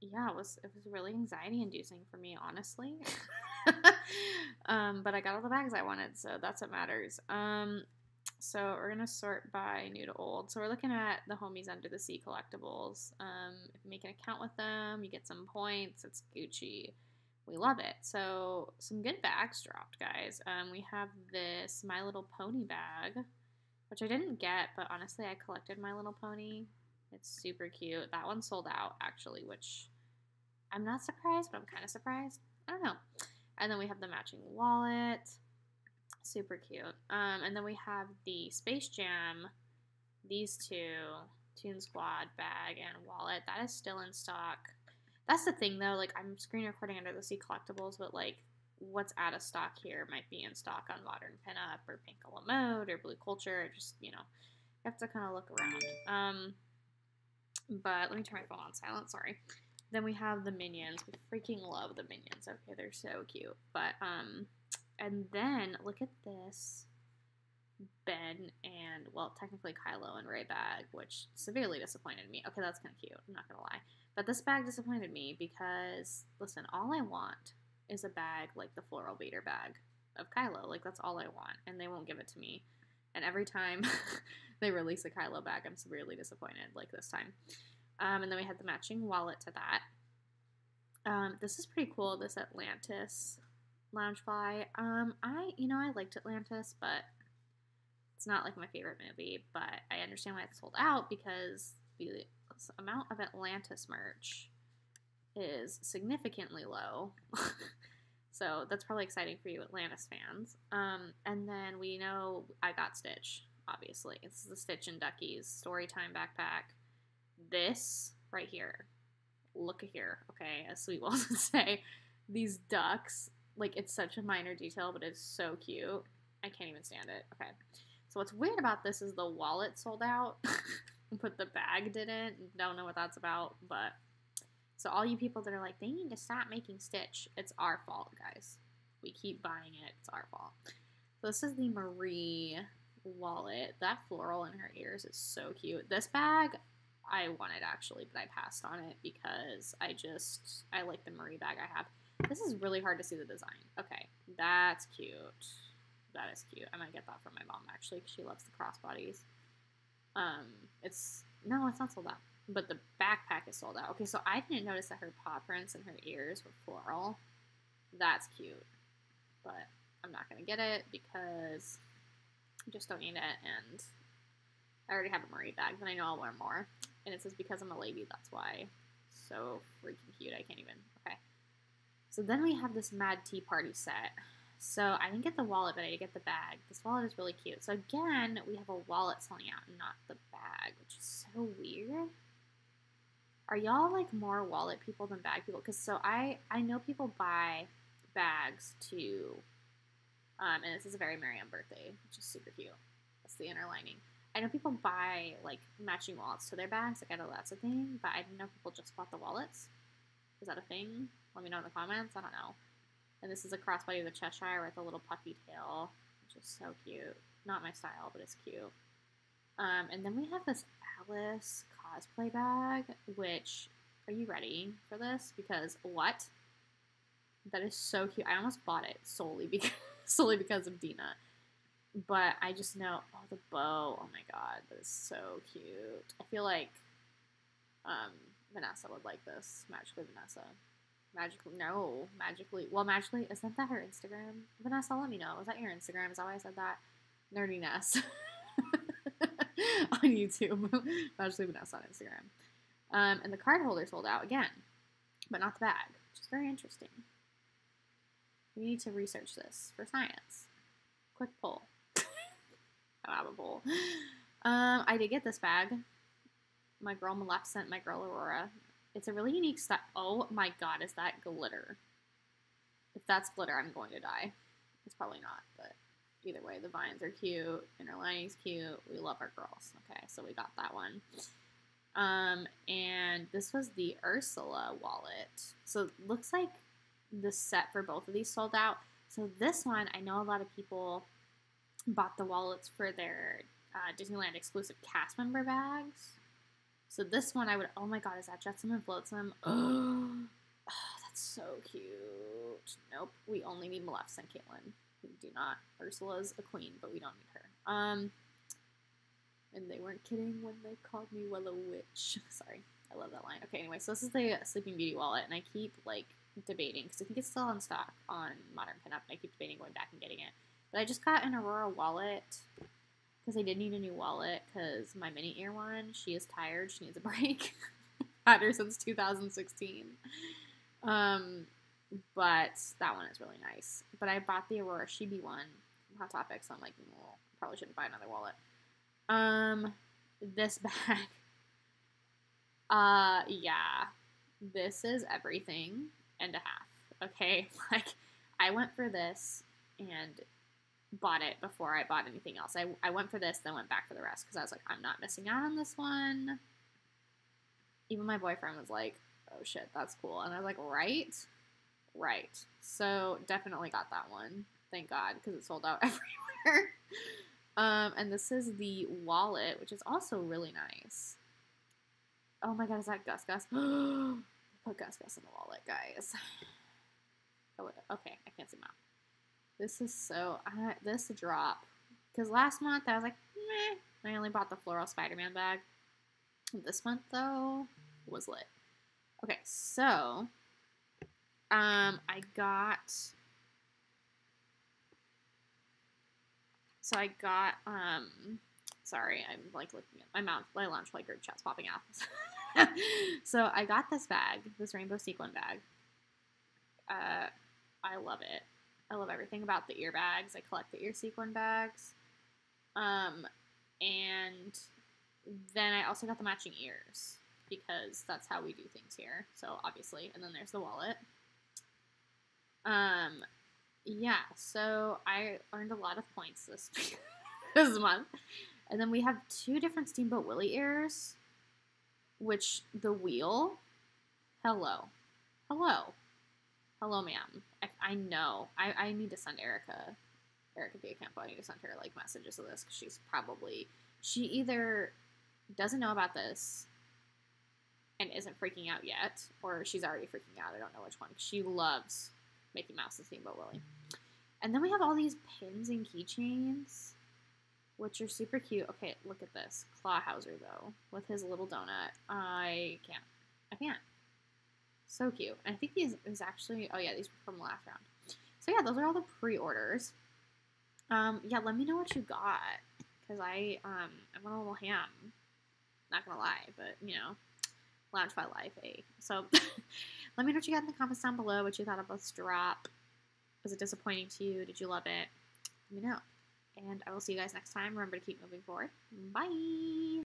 Yeah, it was really anxiety inducing for me, honestly. But I got all the bags I wanted, so that's what matters. So we're gonna sort by new to old. So we're looking at the Homies Under the Sea collectibles. If you make an account with them, you get some points. It's Gucci. We love it. So some good bags dropped, guys. We have this My Little Pony bag, which I didn't get, but honestly, I collected My Little Pony. It's super cute. That one sold out, actually, which I'm not surprised, but I'm kind of surprised. I don't know. And then we have the matching wallet. Super cute. And then we have the Space Jam, these two, Toon Squad bag and wallet. That is still in stock. That's the thing, though. Like, I'm screen recording Under the Sea collectibles, but, like, what's out of stock here might be in stock on Modern Pinup or Pinkalila Mode or Blue Culture. Just, you know, you have to kind of look around. But let me turn my phone on silent, sorry. Then we have the Minions. We freaking love the Minions. Okay, they're so cute. But, and then look at this Ben and, well, technically Kylo and Rey bag, which severely disappointed me. Okay, that's kind of cute. I'm not going to lie. But this bag disappointed me because, listen, all I want is a bag like the floral beater bag of Kylo. Like, that's all I want, and they won't give it to me. And every time they release a Kylo bag, I'm severely disappointed, like this time. And then we had the matching wallet to that. This is pretty cool, this Atlantis Loungefly. I liked Atlantis, but it's not, like, my favorite movie. But I understand why it's sold out because the amount of Atlantis merch is significantly low. So that's probably exciting for you Atlantis fans. And then we know I got Stitch, obviously. This is the Stitch and Ducky's Storytime backpack. This right here. Look here, okay, as Sweetwell would say. These ducks, like, it's such a minor detail, but it's so cute. I can't even stand it. Okay. So what's weird about this is the wallet sold out. But the bag didn't. Don't know what that's about, but so all you people that are like, they need to stop making Stitch, it's our fault, guys. We keep buying it. It's our fault. So this is the Marie wallet. That floral in her ears is so cute. This bag I wanted, actually, but I passed on it because I like the Marie bag I have. This is really hard to see the design. Okay, that's cute. That is cute. I might get that from my mom, actually, because she loves the crossbodies. It's not sold out. But the backpack is sold out. Okay, so I didn't notice that her paw prints and her ears were floral. That's cute. But I'm not going to get it because I just don't need it. And I already have a Marie bag, but I know I'll wear more. And it says, because I'm a lady, that's why. So freaking cute. I can't even. Okay. So then we have this Mad Tea Party set. So I didn't get the wallet, but I did get the bag. This wallet is really cute. So again, we have a wallet selling out, not the bag, which is so weird. Are y'all, like, more wallet people than bag people? Because so I know people buy bags too, and this is a very Miriam birthday, which is super cute. That's the inner lining. I know people buy, like, matching wallets to their bags. Like, I know that's a thing, but I didn't know people just bought the wallets. Is that a thing? Let me know in the comments. I don't know. And this is a crossbody of the Cheshire with a little puffy tail, which is so cute. Not my style, but it's cute. And then we have this Alice cosplay bag, which, are you ready for this? Because what? That is so cute. I almost bought it solely because of Dina. But I just know, oh, the bow. Oh my god, that is so cute. I feel like Vanessa would like this. Magically Vanessa. Magically, no. Magically, well, magically, isn't that her Instagram? Vanessa, let me know. Is that your Instagram? Is that why I said that? Nerdiness. On YouTube. Magically Vanessa on Instagram. And the card holder sold out again, but not the bag, which is very interesting. We need to research this for science. Quick poll. I don't have a poll. I did get this bag. My girl Maleficent, my girl Aurora. It's a really unique style. Oh my god, is that glitter? If that's glitter, I'm going to die. It's probably not, but either way, the vines are cute. Inner lining's cute. We love our girls. Okay, so we got that one. And this was the Ursula wallet. So it looks like the set for both of these sold out. So this one, I know a lot of people bought the wallets for their Disneyland exclusive cast member bags. So this one I would, oh my god, is that Jetsam and Floatsam? Oh, that's so cute. Nope, we only need Maleficent Caitlyn. We do not. Ursula's a queen, but we don't need her. And they weren't kidding when they called me Willow Witch. Sorry, I love that line. Okay, anyway, so this is the Sleeping Beauty wallet, and I keep, like, debating, because I think it's still on stock on Modern Pinup, and I keep debating going back and getting it. But I just got an Aurora wallet, because I did need a new wallet, because my mini ear one, she is tired, she needs a break. Had her since 2016. But that one is really nice. But I bought the Aurora Chibi one from Hot Topic, so I'm like, well, probably shouldn't buy another wallet. This bag. Yeah. This is everything and a half, okay? Like, I went for this and bought it before I bought anything else. I went for this, then went back for the rest, because I was like, I'm not missing out on this one. Even my boyfriend was like, oh shit, that's cool. And I was like, right? Right. So, definitely got that one. Thank God, because it sold out everywhere. And this is the wallet, which is also really nice. Oh my god, is that Gus Gus? Put Gus Gus in the wallet, guys. Oh, okay, I can't see mine. This is so, this drop. Because last month I was like, meh. I only bought the floral Spider-Man bag. This month, though, was lit. Okay, so, sorry, I'm like looking at my Loungefly group chat's popping out. So I got this bag, this Rainbow Sequin bag. I love it. I love everything about the ear bags. I collect the ear sequin bags. And then I also got the matching ears, because that's how we do things here. So obviously, and then there's the wallet. Yeah, so I earned a lot of points this month. And then we have two different Steamboat Willy ears, which the wheel, hello ma'am. I know, I need to send Erica Via Campo, I need to send her like messages of this, because she's probably, she either doesn't know about this and isn't freaking out yet, or she's already freaking out, I don't know which one. She loves Mickey Mouse and Steamboat Willy. And then we have all these pins and keychains, which are super cute. Okay, look at this. Clawhauser, though, with his little donut. I can't. So cute. And I think these is actually, oh yeah, these were from last round. So yeah, those are all the pre-orders. Yeah, let me know what you got, because I went a little ham. Not gonna lie, but, you know, Loungefly life, eh? So, let me know what you got in the comments down below, what you thought of this drop. Was it disappointing to you? Did you love it? Let me know. And I will see you guys next time. Remember to keep moving forward. Bye!